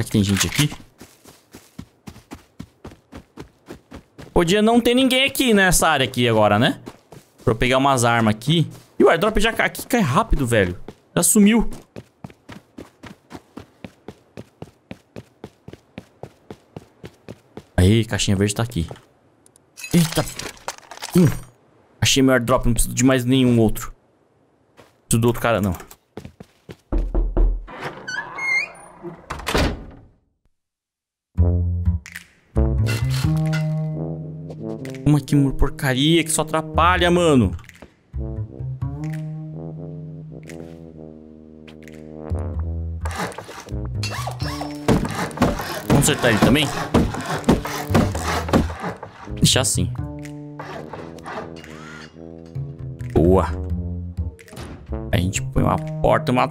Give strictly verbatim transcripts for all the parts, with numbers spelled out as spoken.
Será que tem gente aqui? Podia não ter ninguém aqui nessa área aqui agora, né? Pra eu pegar umas armas aqui. E o airdrop já aqui cai rápido, velho. Já sumiu. Aí, caixinha verde tá aqui. Eita. Hum. Achei meu airdrop, não preciso de mais nenhum outro. Não preciso do outro cara, não. Uma que porcaria que só atrapalha, mano. Vamos acertar ele também? Deixar assim. Boa. A gente põe uma porta, uma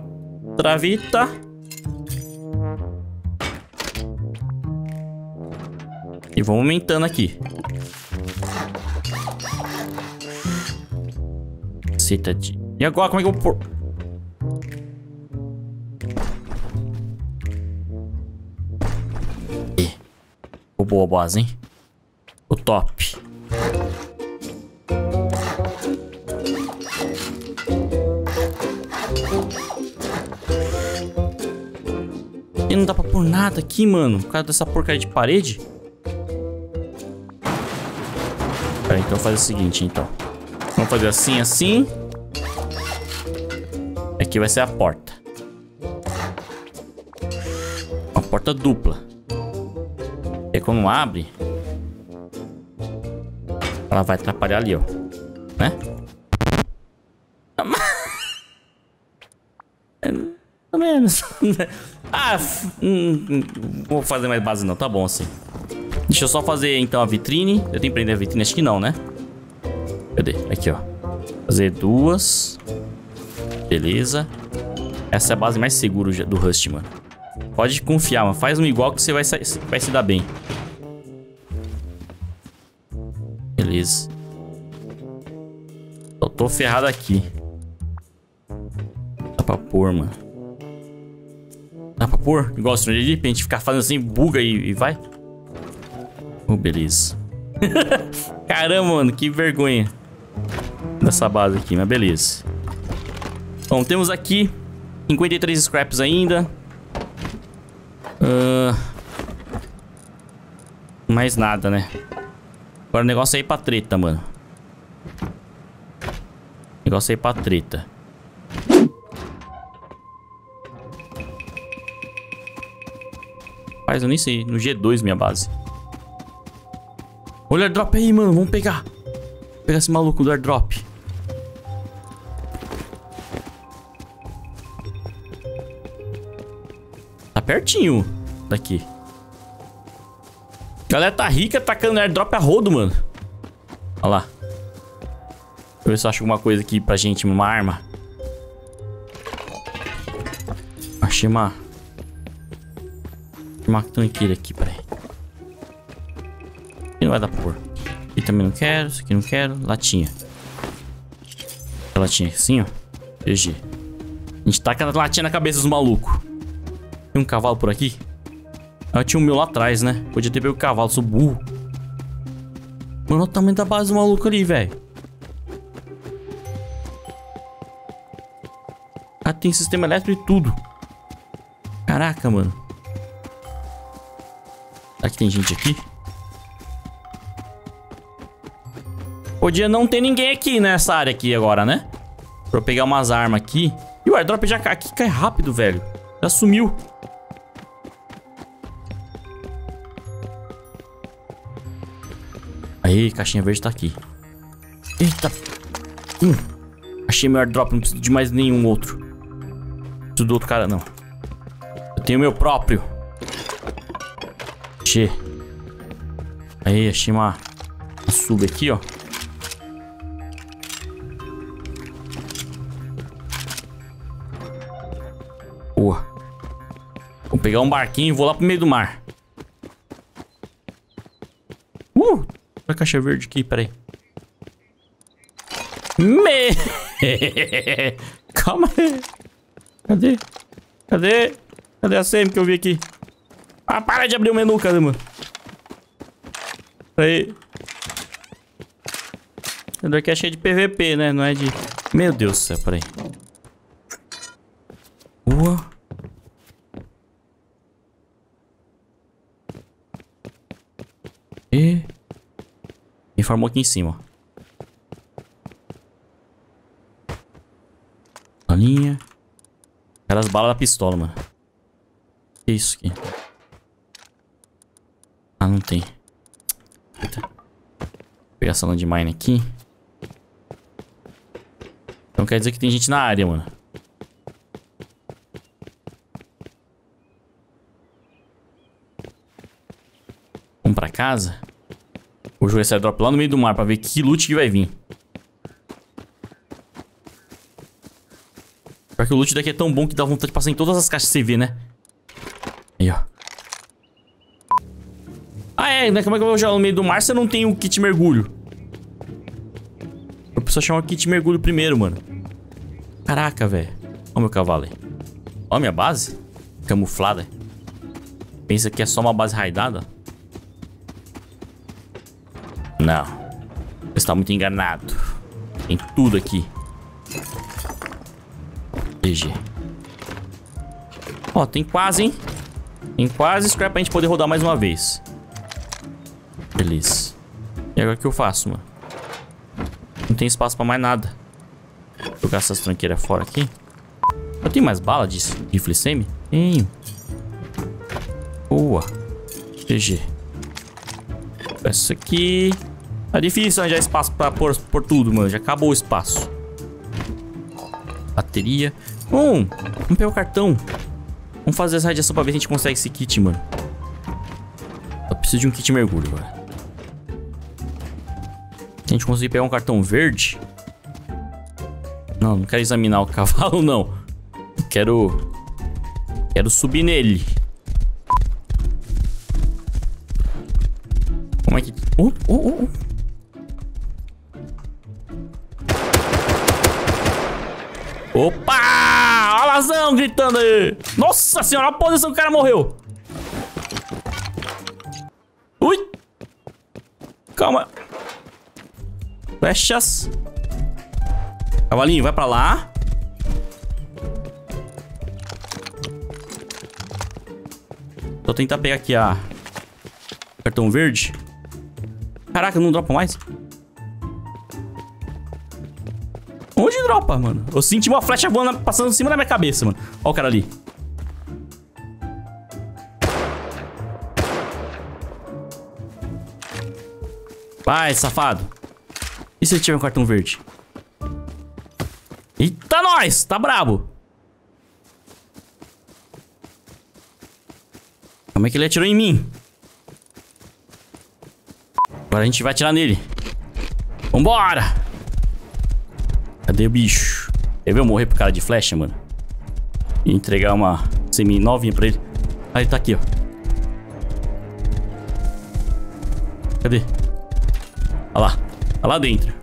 travita. E vamos aumentando aqui. E agora, como é que eu vou pôr? Ficou boa a base, hein? O top. E não dá pra pôr nada aqui, mano. Por causa dessa porcaria de parede. Pera, então faz o seguinte, então. Vamos fazer assim, assim. Aqui vai ser a porta. Uma porta dupla. E quando abre, ela vai atrapalhar ali, ó. Né? Pelo menos. Ah, não vou fazer mais base não, tá bom assim. Deixa eu só fazer então a vitrine. Eu tenho que prender a vitrine, acho que não, né? Cadê? Aqui, ó. Fazer duas. Beleza. Essa é a base mais segura do Rust, mano. Pode confiar, mano. Faz um igual que você vai, vai se dar bem. Beleza. Só tô ferrado aqui. Dá pra pôr, mano. Dá pra pôr? Igual assim, de repente ficar fazendo assim, buga e, e vai. Oh, beleza. Caramba, mano. Que vergonha. Dessa base aqui, mas beleza. Bom, temos aqui cinquenta e três scraps ainda. uh, Mais nada, né? Agora o negócio é ir pra treta, mano. O negócio é ir pra treta. Rapaz, eu nem sei. No G dois minha base. Olha o airdrop aí, mano. Vamos pegar. Vou pegar esse maluco do airdrop. Tá pertinho daqui. A galera tá rica tacando airdrop a rodo, mano. Olha lá. Deixa eu ver se eu acho alguma coisa aqui pra gente. Uma arma. Achei uma... Uma tanqueira aqui, peraí. Não vai dar pra pôr. Aqui também não quero, isso aqui não quero. Latinha. Latinha assim, ó. G G. A gente taca a latinha na cabeça dos malucos. Tem um cavalo por aqui? Ah, tinha um meu lá atrás, né? Podia ter pego o cavalo, sou burro. Mano, olha o tamanho da base do maluco ali, velho. Ah, tem sistema elétrico e tudo. Caraca, mano. Será que tem gente aqui? Podia não ter ninguém aqui nessa área aqui agora, né? Pra eu pegar umas armas aqui. E o airdrop já aqui cai rápido, velho. Já sumiu. Aí, caixinha verde tá aqui. Eita. Hum. Achei meu airdrop, não preciso de mais nenhum outro. Não preciso do outro cara, não. Eu tenho meu próprio. Achei. Aí, achei uma, uma sub aqui, ó. Boa. Vou pegar um barquinho e vou lá pro meio do mar. Uh! A caixa verde aqui, peraí. Me... Calma aí. Cadê? Cadê? Cadê a S M que eu vi aqui? Ah, para de abrir o menu, caramba. Aí. O servidor aqui é cheio de P V P, né? Não é de... Meu Deus do céu, peraí. Uou. E... informou aqui em cima, ó. Linha. Era as balas da pistola, mano. Que isso aqui? Ah, não tem. Eita. Vou pegar essa landmine aqui. Então quer dizer que tem gente na área, mano. Vamos pra casa. Vou jogar esse airdrop lá no meio do mar pra ver que loot que vai vir. Pior que o loot daqui é tão bom que dá vontade de passar em todas as caixas que você vê, né? Aí, ó. Ah, é, né? Como é que eu vou jogar no meio do mar se eu não tenho o kit mergulho? Eu preciso achar um kit mergulho primeiro, mano. Caraca, velho. Ó meu cavalo aí. Ó minha base. Camuflada. Pensa que é só uma base raidada? Não. Você está muito enganado. Tem tudo aqui. G G. Ó, tem quase, hein? Tem quase scrap pra gente poder rodar mais uma vez. Beleza. E agora o que eu faço, mano? Não tem espaço pra mais nada. Vou jogar essas tranqueiras fora aqui. Eu tenho mais bala de rifle semi? Tenho. Boa. G G. Essa aqui... Tá difícil arranjar espaço pra pôr, pôr tudo, mano. Já acabou o espaço. Bateria. Bom, vamos pegar o cartão. Vamos fazer essa radiação pra ver se a gente consegue esse kit, mano. Eu preciso de um kit mergulho, agora. Se a gente conseguir pegar um cartão verde... Não, não quero examinar o cavalo, não. Quero... Quero subir nele. Como é que... Oh, oh, oh. Opa! Olha o Lazão gritando aí! Nossa senhora, olha a posição que o cara morreu! Ui! Calma! Flechas! Cavalinho, vai pra lá! Vou tentar pegar aqui a... cartão verde. Caraca, não dropa mais? Onde dropa, mano? Eu senti uma flecha voando passando em cima da minha cabeça, mano. Ó o cara ali. Vai, safado. E se ele tiver um cartão verde? Eita, nós! Tá brabo. Como é que ele atirou em mim? Agora a gente vai atirar nele. Vambora! Cadê o bicho? Quer ver eu morrer por cara de flecha, mano? E entregar uma semi-novinha pra ele. Ah, ele tá aqui, ó. Cadê? Olha lá. Tá lá dentro.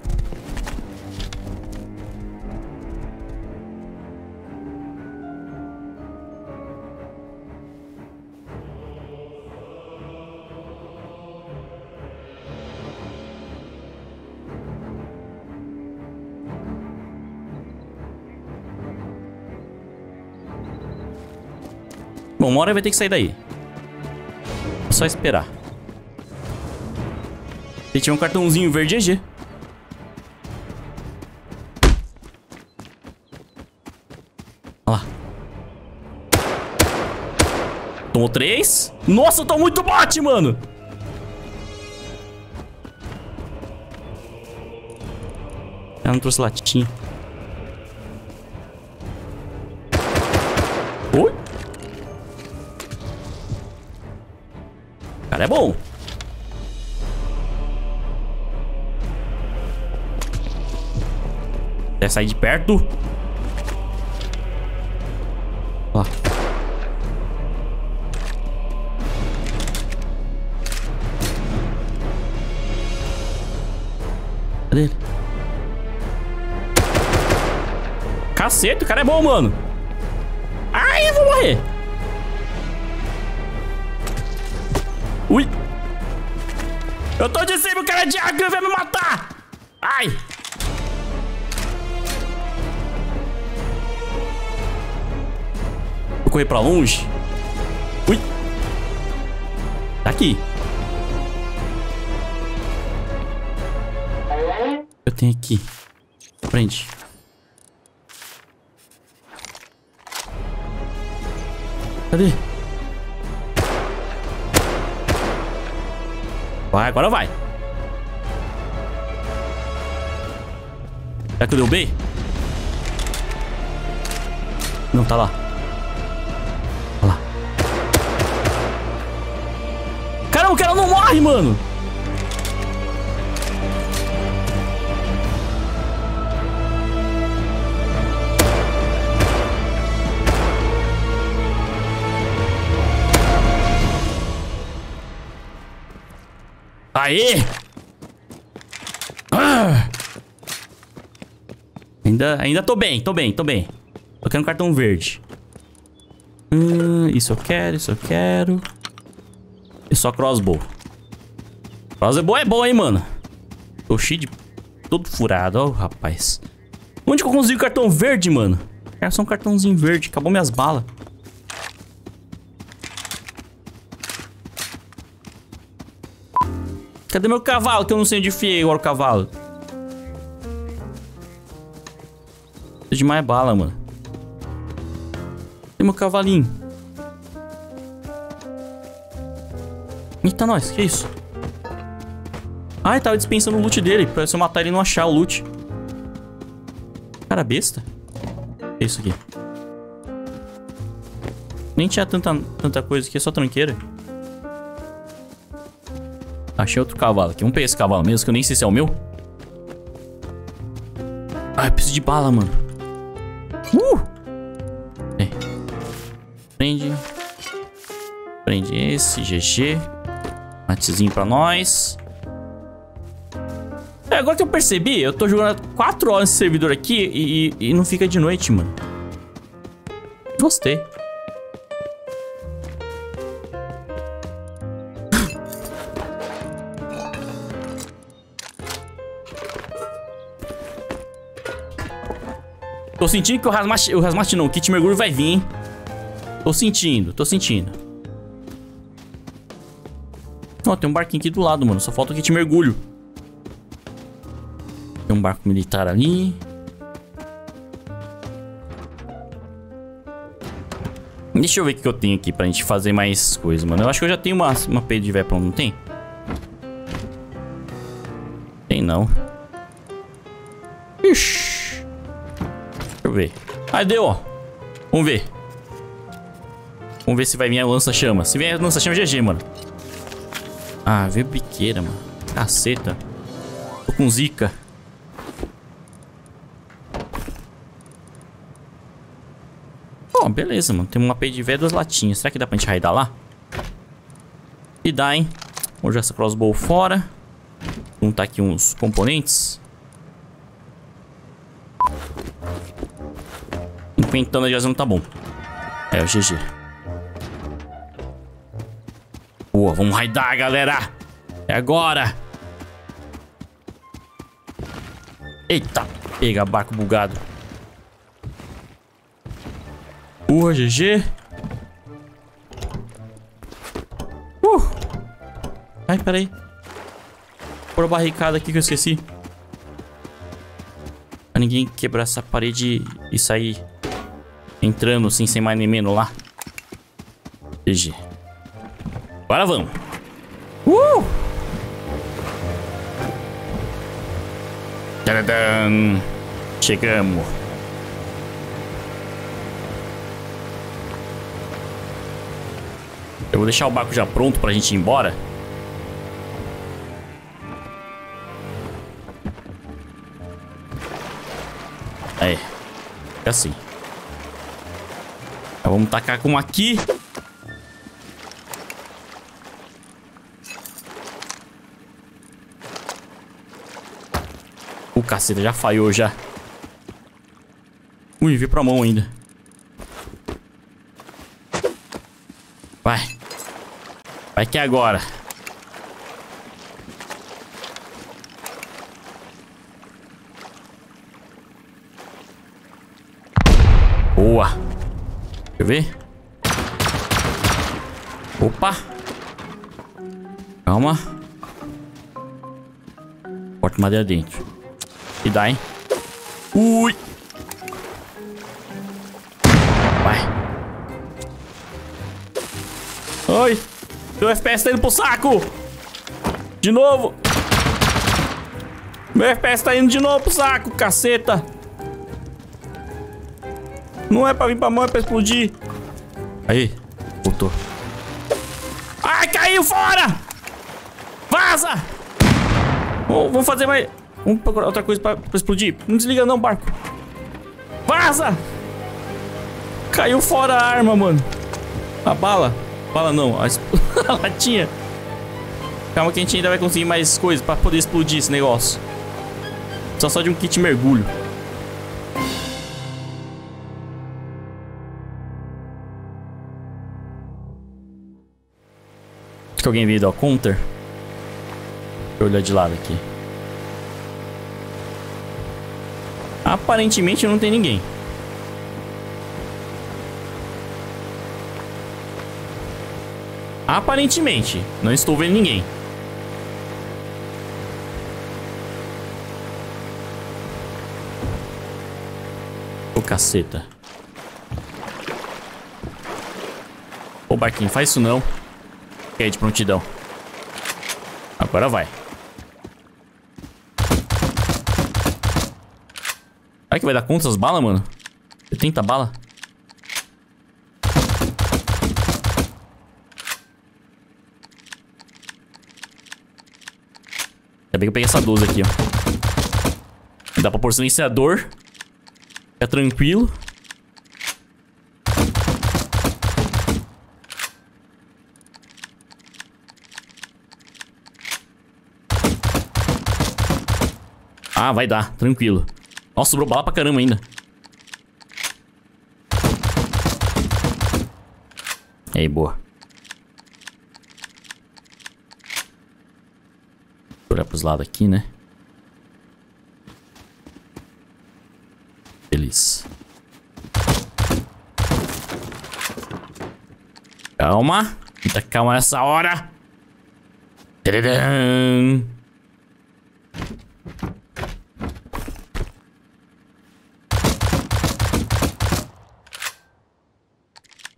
Bom, uma hora vai ter que sair daí. É só esperar. Ele tinha um cartãozinho verde G G. Olha lá. Tomou três. Nossa, eu tô muito bot, mano. Ela não trouxe latinha. Ui. Cara, é bom. Quer sair de perto? Ó. Cadê ele? Cacete, o cara é bom, mano. Ai, eu vou morrer. Ui. Eu tô de cima, o cara de água vai me matar. Ai. Vou correr pra longe. Ui. Tá aqui. Eu tenho aqui. Prende. Cadê? Vai, agora vai. Será que eu derrubei? Não, tá lá. Tá lá. Caramba, o cara não morre, mano. Aê! Ah! Ainda, ainda tô bem, tô bem, tô bem. Tô querendo um cartão verde. Hum, isso eu quero, isso eu quero. E só crossbow. Crossbow é bom, hein, mano. Tô cheio de... todo furado, ó, rapaz. Onde que eu consigo cartão verde, mano? É só um cartãozinho verde, acabou minhas balas. Cadê meu cavalo? Que eu não sei onde enfiei agora o cavalo. Preciso de mais bala, mano. Cadê meu cavalinho? Eita, nós. Que isso? Ai, tava dispensando o loot dele. Pra se eu matar ele e não achar o loot. Cara, besta. Que isso aqui? Nem tinha tanta, tanta coisa aqui. É só tranqueira. Achei outro cavalo aqui. Vamos pegar esse cavalo mesmo, que eu nem sei se é o meu. Ah, eu preciso de bala, mano. Uh! É. Prende. Prende esse. G G. Matezinho pra nós. É, agora que eu percebi, eu tô jogando quatro horas nesse servidor aqui e, e, e não fica de noite, mano. Gostei. Tô sentindo que o Hazmat, o Hazmat não, o kit mergulho vai vir, hein? Tô sentindo, tô sentindo. Ó, tem um barquinho aqui do lado, mano. Só falta o kit mergulho. Tem um barco militar ali. Deixa eu ver o que eu tenho aqui pra gente fazer mais coisas, mano. Eu acho que eu já tenho uma, uma P de Vepron, não tem? Tem não. Ixi. Ver. Aí deu, ó. Vamos ver. Vamos ver se vai vir a lança-chama. Se vier a lança-chama, G G, mano. Ah, veio biqueira, mano. Caceta. Tô com zica. Ó, oh, beleza, mano. Tem uma P D V e duas latinhas. Será que dá pra gente raidar lá? E dá, hein? Vou jogar essa crossbow fora. Vou juntar aqui uns componentes. Então a não tá bom. É o G G. Boa, vamos raidar, galera. É agora. Eita, pega barco bugado. Boa, G G. Uh. Ai, peraí. Por a barricada aqui que eu esqueci. Pra ninguém quebrar essa parede e sair... entrando assim, sem mais nem menos lá. G G. Agora vamos. Uh! Tadadam. Chegamos. Eu vou deixar o barco já pronto pra gente ir embora. Aí. Fica assim. Vamos tacar com aqui. O cacete já falhou já. Ui, veio pra mão ainda. Vai. Vai que é agora. Boa. Deixa eu ver. Opa. Calma. Bota madeira dentro. E dá, hein? Ui. Oi, meu F P S tá indo pro saco. De novo. Meu F P S tá indo de novo pro saco, caceta. Não é pra vir pra mão, é pra explodir. Aí, voltou. Ai, caiu fora. Vaza. Bom, vamos fazer mais... Vamos procurar outra coisa pra, pra explodir. Não desliga não, barco. Vaza. Caiu fora a arma, mano. A bala. Bala não, a, a latinha. Calma que a gente ainda vai conseguir mais coisas pra poder explodir esse negócio. Só só de um kit mergulho. Acho que alguém veio dar o counter. Deixa eu olhar de lado aqui. Aparentemente não tem ninguém. Aparentemente, não estou vendo ninguém. Ô, caceta. Ô, barquinho, faz isso não. Fica aí de prontidão. Agora vai. Será que vai dar conta dessas balas, mano? setenta balas. Ainda bem que eu peguei essa doze aqui, ó. Dá pra pôr silenciador. Fica tranquilo. Ah, vai dar, tranquilo. Nossa, sobrou bala pra caramba ainda. E aí, boa. Olhar pros lados aqui, né? Feliz. Calma. Muita calma nessa hora. Tadadam.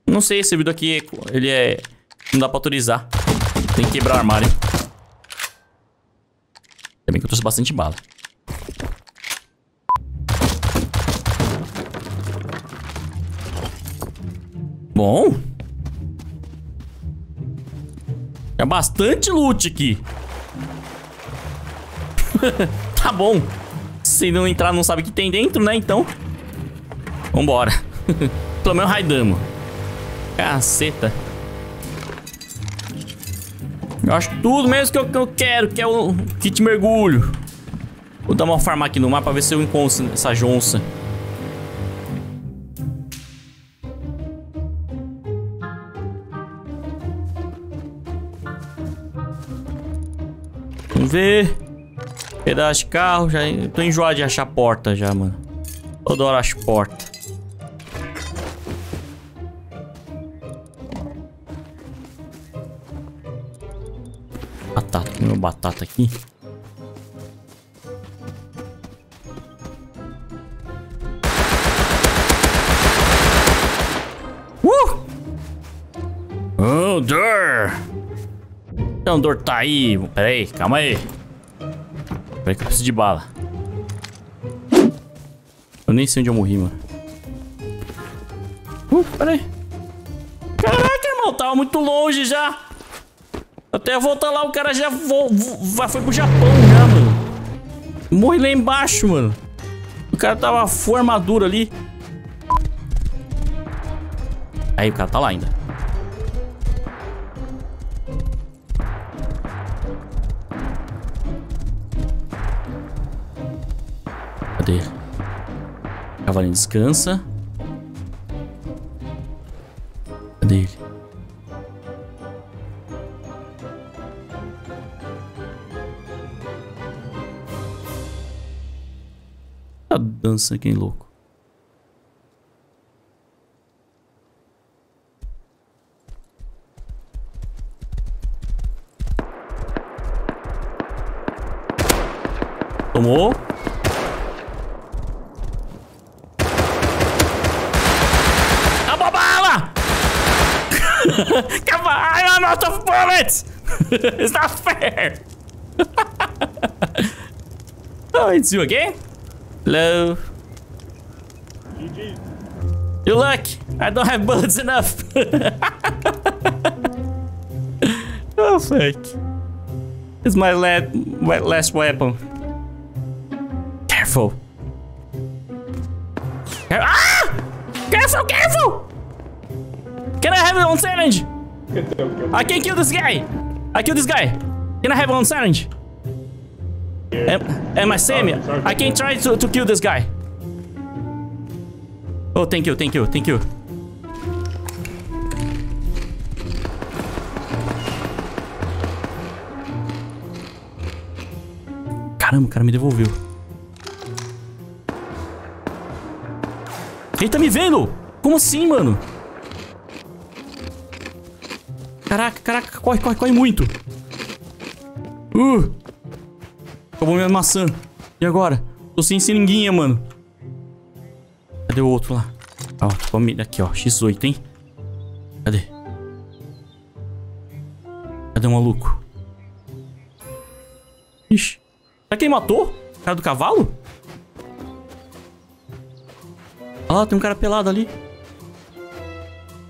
Não sei, esse vídeo aqui, ele é... Não dá pra autorizar. Tem que quebrar o armário. Ainda bem que eu trouxe bastante bala. Bom. É bastante loot aqui. Tá bom. Se não entrar, não sabe o que tem dentro, né? Então. Vambora. Pelo menos raidamos. Caceta. Eu acho tudo mesmo que eu, que eu quero, que é o kit mergulho. Vou dar uma farmar aqui no mapa pra ver se eu encontro essa jonça. Vamos ver. Pedaço de carro, já tô enjoado de achar porta já, mano. Toda hora acho porta. Batata, meu batata aqui. Uh! Oh, Dor! Então, Dor tá aí. Pera aí, calma aí. Pera aí que eu preciso de bala. Eu nem sei onde eu morri, mano. Uh, pera aí. Caraca, irmão, tava muito longe já. Até voltar lá, o cara já vo, vo, foi pro Japão já, mano. Morri lá embaixo, mano. O cara tava full armadura ali. Aí, o cara tá lá ainda. Cadê ele? Cavalinho descansa. Cadê ele? dança aqui, louco. Tomou. Acabou a bala! Acabou! I'm out of bullets! It's not fair! Oh, it's you again? Hello? G G. You're lucky! I don't have bullets enough! Oh, fuck. It's my, la my last weapon. Careful! Ah! Careful, careful! Can I have it on challenge? I can kill this guy! I kill this guy! Can I have it on challenge? Am, am I Sammy? I can try to, to kill this guy. Oh, thank you, thank you, thank you. Caramba, o cara me devolveu. Ele tá me vendo? Como assim, mano? Caraca, caraca, corre, corre, corre muito. Uh! Acabou minha maçã. E agora? Tô sem seringuinha, mano. Cadê o outro lá? Ó, come aqui, ó. X oito, hein? Cadê? Cadê o maluco? Ixi. Será que ele matou? O cara do cavalo? Ó, lá, tem um cara pelado ali.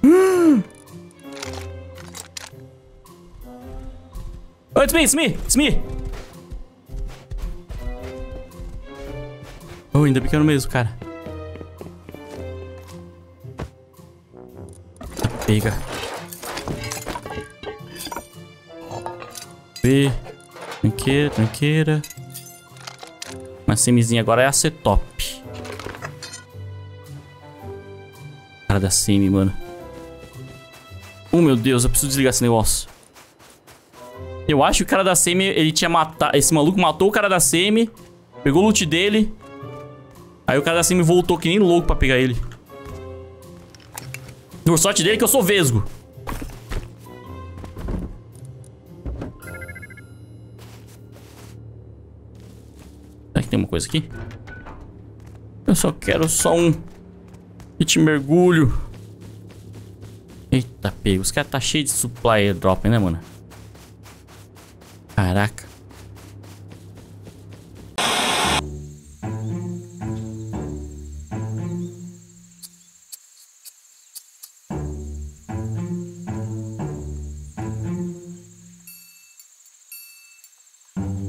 Hum. Oh, it's me, it's me, it's me. Oh, ainda bem que era o mesmo, cara. Pega. B. Tranqueira, tranqueira. Uma semizinha agora é a ser top. Cara da semi, mano. Oh, meu Deus, eu preciso desligar esse negócio. Eu acho que o cara da semi, ele tinha matado... Esse maluco matou o cara da semi. Pegou o loot dele. Aí o cara assim me voltou que nem louco pra pegar ele. Por sorte dele que eu sou vesgo. Será que tem uma coisa aqui? Eu só quero só um kit mergulho. Eita, pega. Os caras tá cheio de supply drop, né, mano? Caraca. Thank you.